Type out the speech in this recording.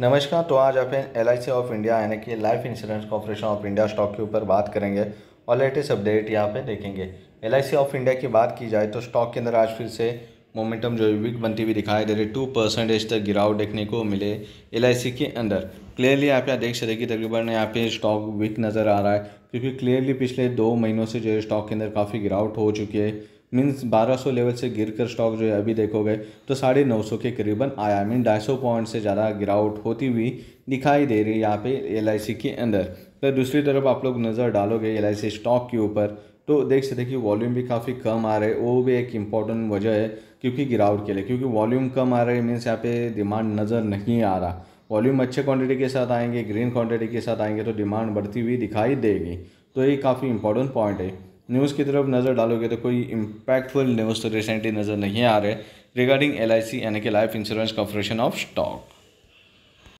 नमस्कार। तो आज आप LIC ऑफ इंडिया यानी कि life insurance corporation of India stock के ऊपर बात करेंगे और लेटेस्ट अपडेट यहाँ पे देखेंगे। LIC ऑफ इंडिया की बात की जाए तो स्टॉक के अंदर आज फिर से मोमेंटम जो वीक बनती हुई दिखाई दे रही, 2% तक गिरावट देखने को मिले LIC के अंदर। क्लियरली आप यहाँ देख सकते कि तकरीबन यहाँ पे स्टॉक वीक नज़र आ रहा है, क्योंकि क्लियरली पिछले 2 महीनों से जो है स्टॉक के अंदर काफ़ी गिरावट हो चुकी है। मीन्स 1200 लेवल से गिरकर स्टॉक जो है अभी देखोगे तो 950 के करीबन आया। मीन 250 पॉइंट से ज़्यादा गिरावट होती हुई दिखाई दे रही है यहाँ पे LIC के अंदर। तो दूसरी तरफ आप लोग नज़र डालोगे LIC स्टॉक के ऊपर तो देख सकते कि वॉल्यूम भी काफ़ी कम आ रहे। वो भी एक इम्पॉर्टेंट वजह है क्योंकि गिरावट के लिए, क्योंकि वॉल्यूम कम आ रहा है मीन्स यहाँ पे डिमांड नज़र नहीं आ रहा। वॉल्यूम अच्छे क्वान्टिटी के साथ आएंगे, ग्रीन क्वान्टिटी के साथ आएंगे तो डिमांड बढ़ती हुई दिखाई देगी। तो ये काफ़ी इंपॉर्टेंट पॉइंट है। न्यूज़ की तरफ नज़र डालोगे तो कोई इम्पैक्टफुल न्यूज़ तो रिसेंटली नज़र नहीं आ रहे रिगार्डिंग LIC यानी कि life insurance corporation of stock.